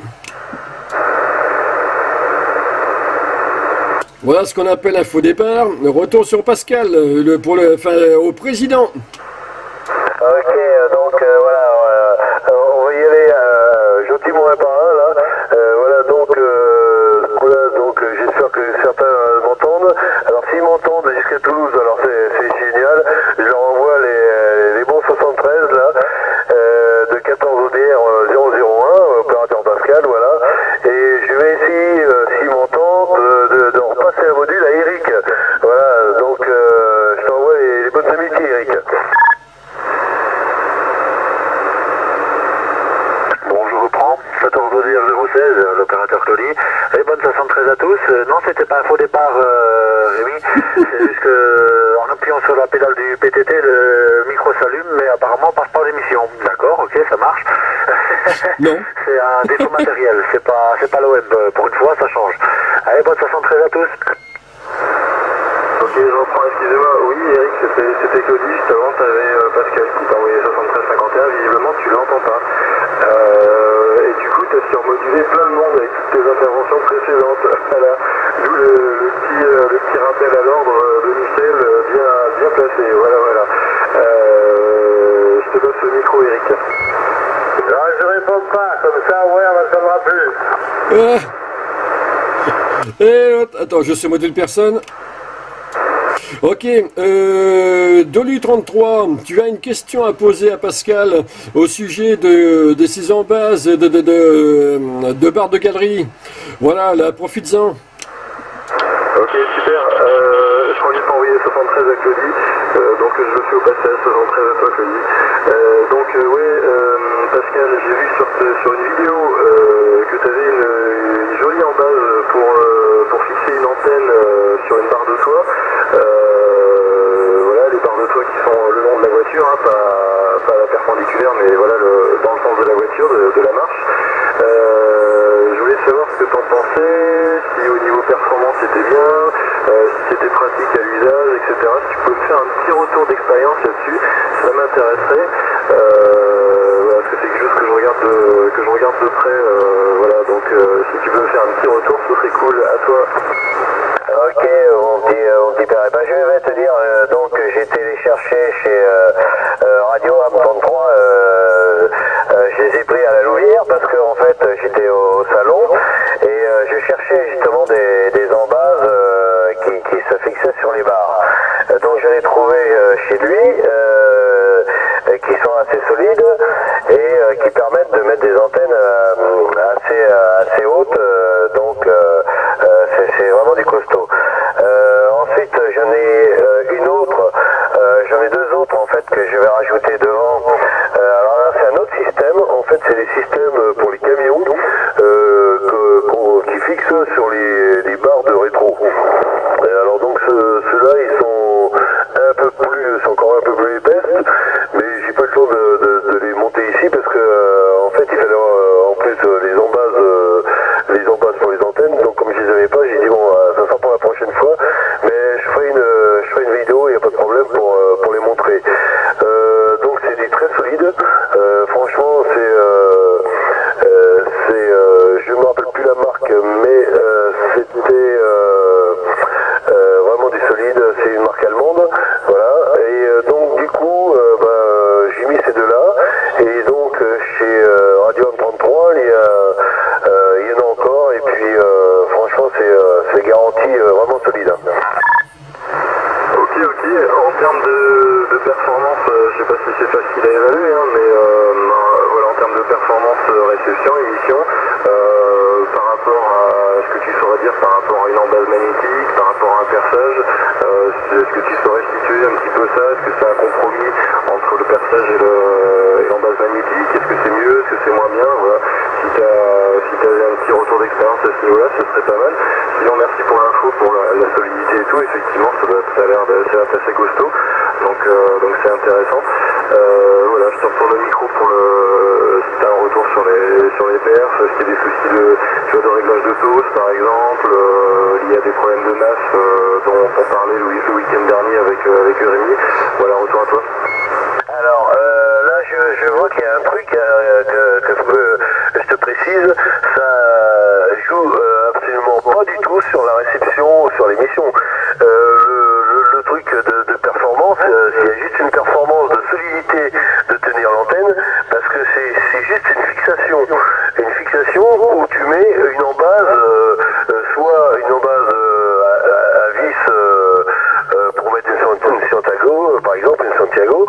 Voilà ce qu'on appelle un faux départ. Retour sur Pascal, le, pour le, enfin, au président. Ok, donc euh, voilà, euh, on va y aller euh, gentiment un par un, là. Euh, voilà, donc, euh, voilà, donc euh, j'espère que certains euh, m'entendent. Alors, s'ils m'entendent jusqu'à Toulouse, alors c'est génial. Je leur envoie les, les bons soixante-treize, là, euh, de quatorze O D R zéro zéro un, opérateur Pascal, voilà. Et je vais essayer, euh, s'ils m'entendent, de, de, de repasser un module à Eric. Voilà, donc euh, je t'envoie les, les bonnes amitiés, Eric. quatorze O D R zéro seize, l'opérateur Claudie. Et bonne soixante-treize à tous. Euh, non, c'était pas un faux départ, euh, Rémi. C'est juste qu'en appuyant sur la pédale du P T T, le micro s'allume, mais apparemment on passe pas l'émission. D'accord, ok, ça marche. Non. C'est un défaut matériel, c'est pas, c'est pas le web. Pour une fois, ça change. Allez, bonne soixante-treize à tous. Ok, je reprends, excusez-moi. Oui, Eric, c'était Claudie. Juste avant, t'avais euh, Pascal qui t'a envoyé soixante-treize cinquante et un. Visiblement, tu l'entends pas. Euh... Du coup, tu as surmodulé plein de monde avec toutes tes interventions précédentes. Voilà. D'où le, le, petit, le petit rappel à l'ordre de Michel, bien, bien placé. Voilà, voilà. Euh, je te passe le micro, Eric. Non, je réponds pas. Comme ça, ouais, on n'entendra plus. Ah. Et, attends, je surmodule personne. Ok, euh, Dolu trente-trois, tu as une question à poser à Pascal au sujet de, de ces embases de, de, de, de barres de galerie. Voilà, là, profites-en. Ok, super. Euh, je conduis pour envoyer soixante-treize à Claudie, euh, donc je suis au passage, soixante-treize à toi, Claudie. Euh, donc, euh, ouais, euh, Pascal, j'ai vu sur, te, sur une vidéo euh, que tu avais une, une jolie embase pour, euh, pour fixer une antenne euh, sur une barre de toit. Euh, voilà, les barres de toit qui sont le long de la voiture, hein, pas, pas la perpendiculaire, mais voilà, le, dans le sens de la voiture, de, de la marche. Euh, je voulais savoir ce que t'en pensais, si au niveau performance c'était bien, euh, si c'était pratique à l'usage, et cetera. Si tu peux me faire un petit retour d'expérience là-dessus, ça m'intéresserait. Euh, voilà, parce que c'est quelque chose que je regarde de, que je regarde de près. Euh, voilà, donc euh, si tu peux me faire un petit retour, ce serait cool. À toi. Ok, on dit, on dit, ben je vais te dire, euh, donc j'ai téléchargé chez euh, euh, Radio M trente-trois, euh, euh, je les ai pris à la Louvière parce que en fait j'étais au salon et euh, je cherchais justement des, des embases euh, qui, qui se fixaient sur les barres. Donc je les ai trouvés euh, chez lui, euh, qui sont assez solides et euh, qui permettent de mettre des antennes euh, assez, assez hautes, euh, donc euh, c'est vraiment du costaud. Euh, ensuite, j'en ai euh, une autre, euh, j'en ai deux autres en fait que je vais rajouter devant. Euh, alors là, c'est un autre système. En fait, c'est des systèmes pour les camions euh, que, pour, qui fixent sur les, les barres de rétro. Euh, alors donc, ce, ceux-là, ils sont un peu plus, sont encore un peu plus épaisses, mais j'ai pas le temps de, de, de les monter ici parce que euh, en fait, il fallait euh, en plus euh, les embases, euh, les embases pour les antennes. Donc, comme je les avais pas, j'ai dit bon, euh, ça sera pour la prochaine fois, mais je ferai une, je ferai une vidéo, il n'y a pas de problème pour, euh, pour les montrer. Euh, donc c'est du très solide, euh, franchement c'est, euh, euh, c'est, euh, je ne me rappelle plus la marque, mais euh, c'était euh, euh, vraiment du solide, c'est une marque allemande, voilà, et euh, donc du coup, euh, bah, j'ai mis ces deux-là, et donc euh, chez euh, Radio M trente-trois, les... Euh, c'est garanti euh, vraiment solide. Ok, ok. En termes de, de performance, euh, je sais pas si c'est facile à évaluer, hein, mais euh, voilà, en termes de performance, euh, réception, émission, euh, par rapport à ce que tu saurais dire, par rapport à une embase magnétique, par rapport à un perçage, euh, est-ce que tu saurais situer un petit peu ça? Est-ce que c'est un compromis entre le perçage et l'embase le, magnétique? Est-ce que c'est mieux? Est-ce que c'est moins bien? Voilà. Si tu si avais un petit retour d'expérience à ce niveau-là, ce serait pas mal. Sinon, merci pour l'info, pour la, la solidité et tout. Effectivement, ça, doit, ça a l'air assez costaud. Donc, euh, donc c'est intéressant. Euh, voilà, je te retourne le micro pour le, si tu as un retour sur les, sur les perfs, est-ce qu'il y a des soucis de, tu vois, de réglage de taux, par exemple, euh, il y a des problèmes de N A S euh, dont on parlait le week-end dernier avec, euh, avec Rémy. Voilà, retour à toi. y a un truc euh, que, que je, veux, je te précise, ça joue euh, absolument pas du tout sur la réception, sur l'émission. Euh, le, le, le truc de, de performance, euh, s'il y a juste une performance de solidité de tenir l'antenne, parce que c'est juste une fixation. Une fixation où tu mets une embase, euh, euh, soit une embase euh, à, à vis euh, euh, pour mettre une, une Santiago, par exemple, une Santiago,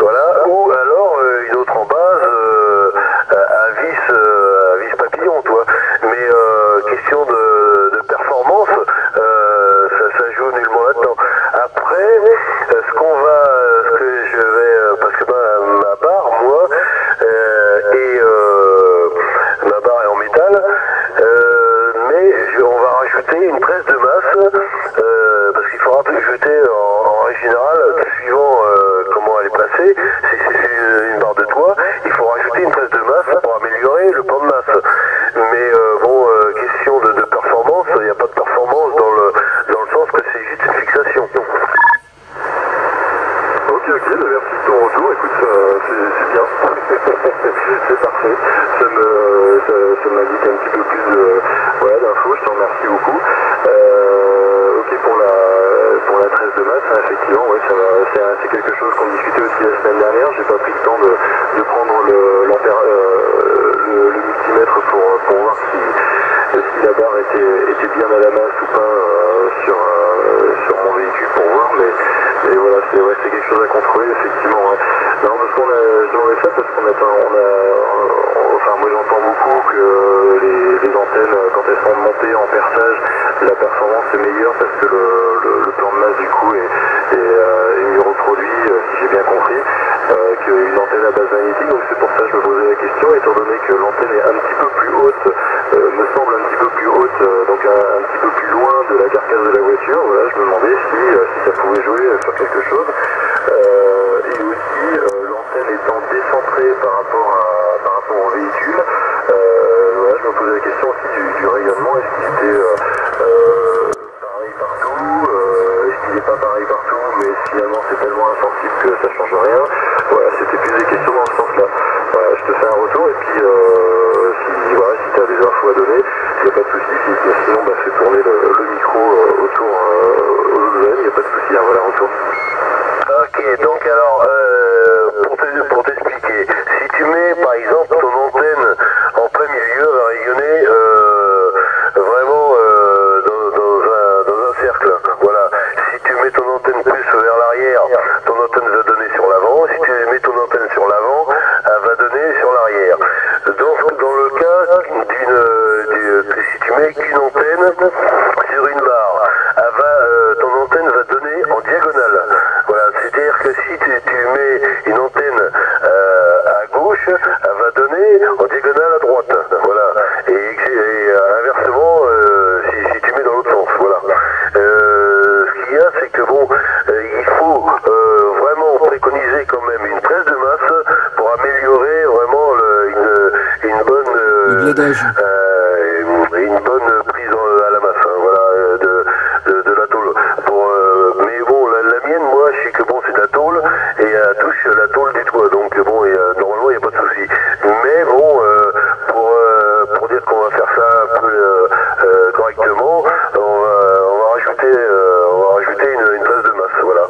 voilà, ou alors euh, une autre embase euh, à, à vis euh, à vis papillon, toi. Mais euh, question de, de performance, euh, ça, ça joue nullement là-dedans. Après, euh, ce qu'on va, ce que je vais, euh, parce que ma, ma barre, moi, euh, et euh, ma barre est en métal, euh, mais je, on va rajouter une presse de masse, euh, parce qu'il faudra plus jeter en, en règle générale, suivant euh, comment elle est placée. Si c'est une barre de toit, il faut rajouter une presse de masse pour améliorer le plan de masse. Mais euh, bon, euh, question de, de performance, il n'y a pas de performance dans le, dans le sens que c'est juste une fixation. Ok, ok, merci de ton retour, écoute, euh, c'est bien, c'est parfait, ça m'indique un petit peu plus euh, ouais, d'infos, je te remercie beaucoup. Euh, ok, pour la, pour la tresse de masse, effectivement, ouais, c'est quelque chose qu'on discutait aussi la semaine dernière, j'ai pas pris le temps de, de prendre le, euh, le, le multimètre pour, pour voir si, si la barre était, était bien à la masse ou pas euh, sur, euh, sur mon véhicule pour voir, mais... Et voilà, c'est ouais, quelque chose à contrôler, effectivement. Ouais. Non, parce qu'on a, je demandais ça parce qu'on a, on a, on, enfin moi j'entends beaucoup que les, les antennes, quand elles sont montées en perçage, la performance est meilleure parce que le, le, le plan de masse du coup est, est, euh, est mieux reproduit, si j'ai bien compris, euh, qu'une antenne à base magnétique. Donc c'est pour ça que je me posais la question, étant donné que l'antenne est un petit peu plus haute, euh, me semble un petit peu plus haute, euh, donc un, un petit peu plus loin de la carcasse de la voiture. Voilà, je me demandais si, euh, si ça pouvait jouer sur quelque chose, euh, et aussi euh, l'antenne étant décentrée par rapport, à, par rapport au véhicule, euh, voilà, je me posais la question aussi du, du rayonnement, est-ce qu'il était euh, euh, pareil partout, euh, est-ce qu'il n'est pas pareil partout, mais finalement c'est tellement insensible que ça ne change rien, voilà, c'était plus des questions dans ce sens-là. Voilà, je te fais un retour, et puis euh, si, voilà, si tu as des infos à donner, il n'y a pas de souci, sinon bah, fais tourner le, le micro euh, autour, euh, il n'y a pas de souci, hein, voilà, retour. Ok, donc alors, euh, pour te, pour t'expliquer, si tu mets par exemple ton antenne en plein milieu, va rayonner euh, vraiment euh, dans, dans, un, dans un cercle, voilà. Si tu mets ton antenne plus vers l'arrière, ton antenne va donner sur l'avant, si tu mets ton antenne sur l'avant, elle va donner sur l'arrière. Donc dans le cas d'une, d'une, si tu mets qu'une antenne sur une barre, elle va, euh, ton antenne va donner en diagonale. Voilà, c'est-à-dire que si tu, tu mets une antenne euh, à gauche, elle va donner en diagonale à droite. Voilà. Et, et inversement, euh, si, si tu mets dans l'autre sens. Voilà. Euh, ce qu'il y a, c'est que bon, euh, il faut euh, vraiment préconiser quand même une presse de masse pour améliorer vraiment le, une, une bonne euh, euh, une, une bonne prise à la masse. Hein, voilà, de, de, de la tôle. Pour, euh, mais bon, la, la mienne, moi, je sais que bon, c'est de la tôle et elle touche la tôle du toit. Donc bon, et, euh, normalement, il n'y a pas de souci. Mais bon, euh, pour, euh, pour dire qu'on va faire ça un peu euh, euh, correctement, on va, on va rajouter, euh, on va rajouter une, une base de masse. Voilà.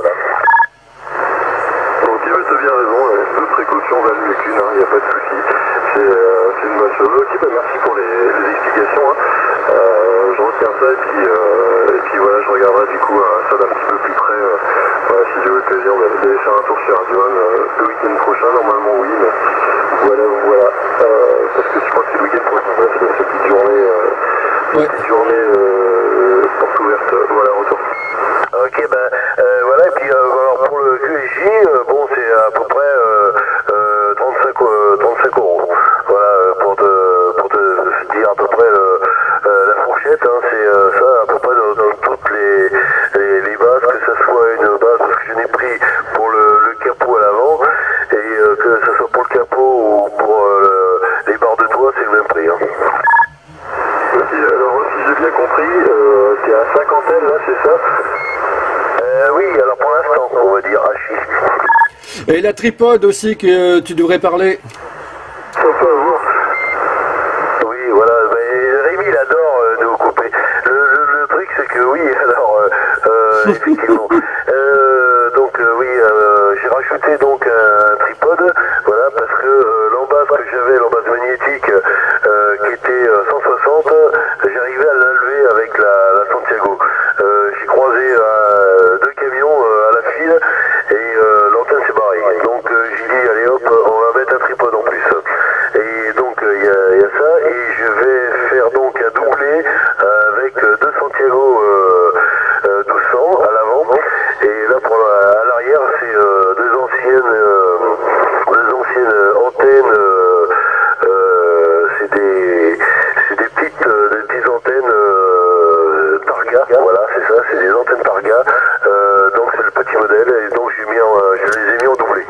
Donc, tu as bien raison. Deux précautions valent mieux qu'une. Il n'y a pas de souci. C'est euh, une bonne chose. Ok, bah, merci pour les, les explications. Hein. Euh, je retiens ça et puis, euh, et puis voilà, je regarderai du coup euh, ça d'un petit peu plus près. Euh, voilà, si j'ai eu le plaisir d'aller faire un tour sur Radio M euh, le week-end prochain, normalement oui, mais voilà, voilà. Euh, parce que je crois que c'est le week-end prochain, bref, c'est cette petite journée, euh, ouais. petite journée euh, porte ouverte. Voilà, retour. Ok, ben bah, euh, voilà, et puis euh, alors pour le Q S J, euh, bon, c'est à peu près euh, euh, trente-cinq euros. Voilà, pour te, pour te dire à peu près le. Euh, la fourchette, hein, c'est euh, ça à peu près dans, dans toutes les, les, les bases, que ça soit une base, parce que je n'ai pris pour le, le capot à l'avant, et euh, que ce soit pour le capot ou pour euh, les barres de toit, c'est le même prix. Hein. Alors, si j'ai bien compris, euh, t'es à cinquantaine là, c'est ça? euh, Oui, alors pour l'instant, on va dire H I. Et la tripode aussi que euh, tu devrais parler. couper au bourg. Oui, voilà. Mais Rémy, il adore euh, nous couper. Le, le, le truc, c'est que oui, alors, euh, euh, effectivement. euh, donc, euh, oui, euh, j'ai rajouté donc un tripode, voilà, parce que euh, l'embase que j'avais, l'embase magnétique, euh, qui était euh, cent soixante, j'arrivais à la lever avec la, la Santiago. Euh, j'ai croisé euh, deux camions euh, à la file et euh, l'antenne s'est barrée. Donc euh, j'ai dit allez hop, on va mettre un tripode en plus. Et donc il euh, y, y a ça et je vais faire donc un doublé euh, avec deux Santiago euh, euh, douze cents à l'avant et là pour la, à l'arrière c'est euh, deux anciennes euh, deux anciennes antennes. Euh, euh, c'est des c'est des petites euh, des petites antennes. Euh, Voilà, c'est ça, c'est des antennes Targa, euh, donc c'est le petit modèle et donc j'ai mis en, euh, je les ai mis en doublé. À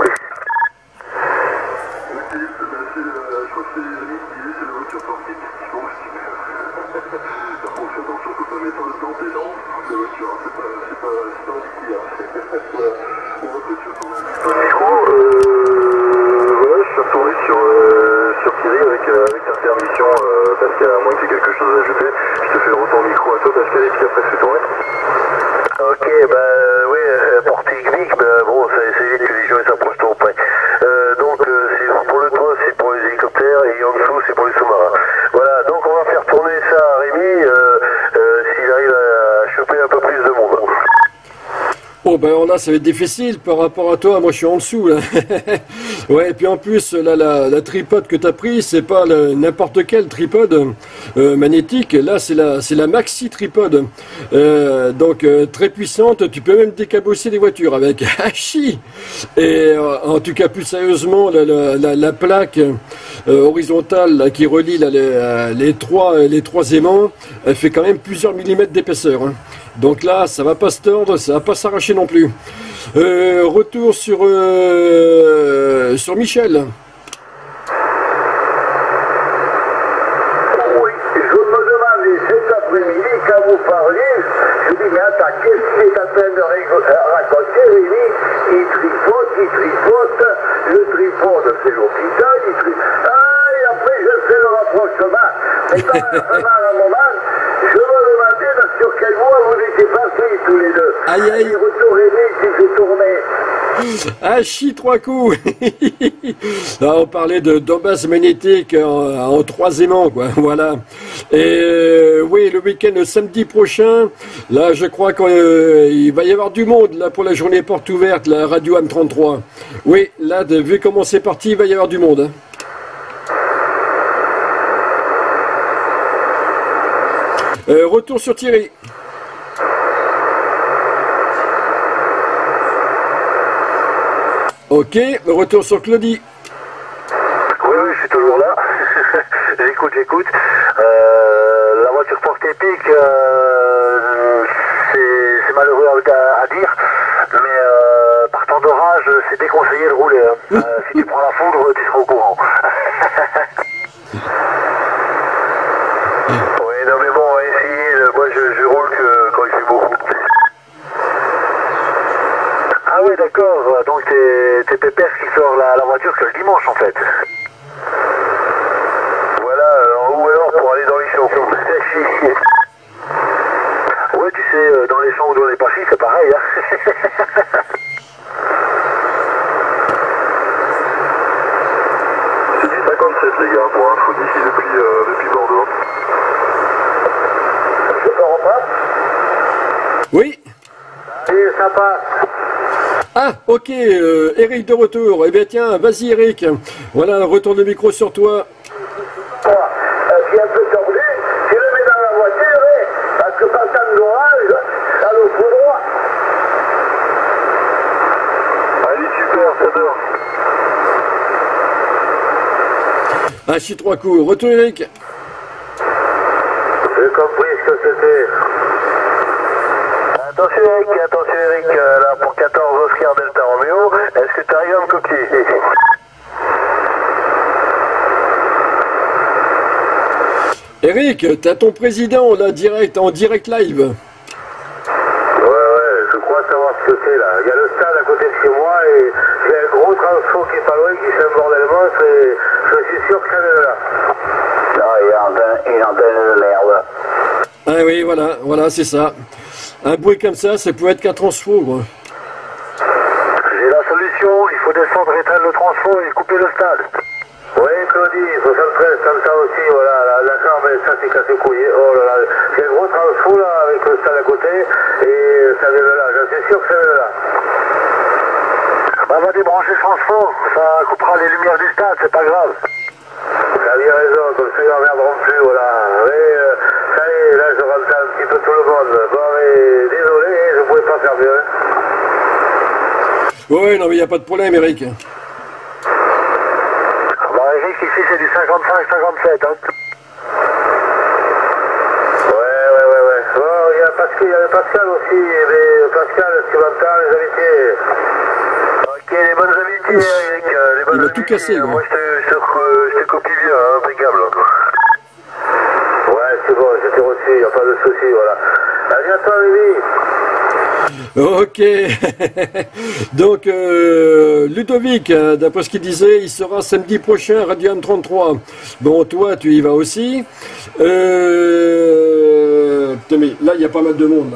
moins que tu aies quelque chose à ajouter, je te fais le retour micro à toi Pascal et puis après c'est tourné. Ok, bah oui, euh, pour technique, bah bon, ça essaye que les gens s'approchent trop près. Euh, donc euh, c'est pour le toit, c'est pour les hélicoptères et en dessous c'est pour les sous-marins. Voilà, donc on va faire tourner ça à Rémy, euh, euh, s'il arrive à choper un peu plus de monde. Oh ben là ça va être difficile par rapport à toi, moi je suis en dessous là. Ouais, et puis en plus, la, la, la tripode que tu as prise, c'est pas n'importe quel tripode euh, magnétique. Là, c'est la, la maxi tripode. Euh, donc, euh, très puissante. Tu peux même décabosser des voitures avec. Hachi. Et euh, en tout cas, plus sérieusement, la, la, la, la plaque euh, horizontale là, qui relie là, les, les, trois, les trois aimants, elle fait quand même plusieurs millimètres d'épaisseur. Hein. Donc là, ça va pas se tordre, ça va pas s'arracher non plus. Euh, retour sur euh, sur Michel. Oui, je me demandais cet après-midi quand vous parliez, je dis mais attends, qu'est-ce qu'il est en train de raconter Rémy? Il tripote, il tripote, le tripode c'est l'hôpital, il tripote. Ah, et après je fais le rapprochement. Mais quand à un moment, je me demandais dans sur quel mois vous étiez passés tous les deux. Aïe aïe. Ah, chi trois coups. Là, on parlait de d'embase magnétique en, en trois aimants, quoi. Voilà. Et euh, oui, le week-end samedi prochain, là, je crois qu'il euh, va y avoir du monde là pour la journée porte ouverte, la radio M trente-trois. Oui, là, de, vu comment c'est parti, il va y avoir du monde. Hein. Euh, retour sur Thierry. Ok, retour sur Claudie. Oui, oui, je suis toujours là. j'écoute, j'écoute. Euh, la voiture porte épique, euh, c'est malheureux à, à dire, mais euh, par temps d'orage, c'est déconseillé de rouler. Hein. euh, si tu prends la foudre, tu seras au courant. Oui, non mais bon, essayez, moi je, je roule que quand il fait beau. Ah oui, d'accord, donc c'est Pépère qui sort la, la voiture que le dimanche en fait. Voilà, alors, ou alors pour aller dans les champs. Ouais, tu sais, dans les champs ou dans les parchis, c'est pareil. Hein. C'est du cinquante-sept les gars, pour info d'ici depuis, euh, depuis Bordeaux. Je te repasse ? Oui. Et ça passe. Ah, ok, euh, Eric de retour. Eh bien, tiens, vas-y, Eric. Voilà, retourne le micro sur toi. Ah, euh, qui est un peu tordu, tu le mets dans la voiture, eh, parce que par temps d'orage, ça le fout droit. Allez, super, ça dort. Ah, je suis trois coups. Retour, Eric. J'ai compris ce que c'était. Attention, Eric, attention, Eric, euh, là, pour quatorze Oscar Delta Romeo, est-ce que tu arrives à me copier? Eric, t'as ton président là direct, en direct live. Ouais ouais, je crois savoir ce que c'est là. Il y a le stade à côté de chez moi et j'ai un gros transfo qui est pas loin qui fait un bordel monstre et Je suis sûr que c'est là. Une antenne de merde. Ah oui, voilà, voilà, c'est ça. Un bruit comme ça, ça pouvait être qu'un transfo, quoi. J'ai la solution, il faut descendre, éteindre le transfo et couper le stade. Oui, Claudie, soixante-treize, comme ça aussi, voilà, la, la carte, ça c'est cassé couillé. Oh là là, c'est un gros transfo là, avec le stade à côté, et ça vient de là, je suis sûr que ça vient de là. On va débrancher le transfo, ça coupera les lumières du stade, c'est pas grave. Vous aviez raison, comme ça ils n'emmerderont plus, voilà. Oui, euh, ça y est, là je rentre un petit peu tout le monde. Bon, mais désolé, je ne pouvais pas faire mieux. Oui, non mais il n'y a pas de problème, Eric. Ici c'est du cinquante-cinq cinquante-sept, hein. Ouais, ouais, ouais, ouais. Bon, il y a Pascal, il y avait Pascal aussi, mais Pascal, est-ce que tu m'entends, les amitiés? Ok, les bonnes amitiés, Eric, les bonnes amitiés. Il a tout cassé, moi. Moi, je te copie bien, hein, impeccable. Ouais, c'est bon, j'étais reçu, il n'y a pas de souci, voilà. À bientôt, Rémy. Ok. Donc euh, Ludovic, d'après ce qu'il disait, il sera samedi prochain à Radio M trente-trois. Bon, toi, tu y vas aussi. Euh... Là, il y a pas mal de monde.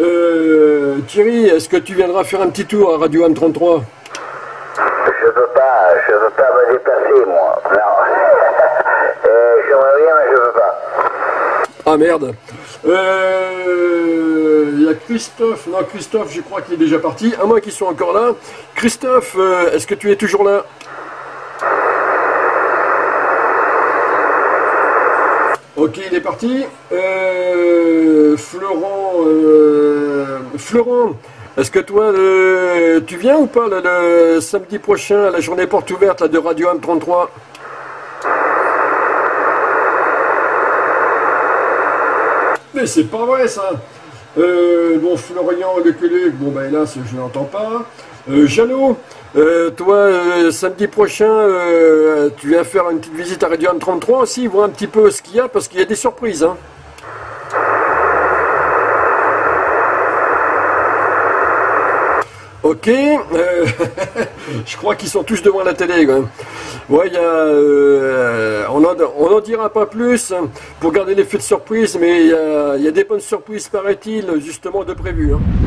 Euh... Thierry, est-ce que tu viendras faire un petit tour à Radio M trente-trois? Je peux pas, je veux pas me déplacer, moi. Non. euh, J'aimerais bien, mais je veux pas. Ah merde. Euh, il y a Christophe, non Christophe je crois qu'il est déjà parti, à moins qu'ils soient encore là. Christophe, euh, est-ce que tu es toujours là? Ok, il est parti. Euh, Florent, euh, Florent, est-ce que toi euh, tu viens ou pas le, le samedi prochain à la journée porte ouverte là, de Radio M trente-trois? Mais c'est pas vrai ça. Euh, bon, Florian Leclerc, bon ben là je n'entends pas. Euh, Jeannot, euh, toi euh, samedi prochain, euh, tu viens faire une petite visite à Radio M trente-trois aussi, voir un petit peu ce qu'il y a, parce qu'il y a des surprises. Hein. Ok, euh, je crois qu'ils sont tous devant la télé. Quoi. Ouais, y a, euh, on n'en on en dira pas plus hein, pour garder l'effet de surprise, mais il y, y a des bonnes surprises, paraît-il, justement de prévues. Hein.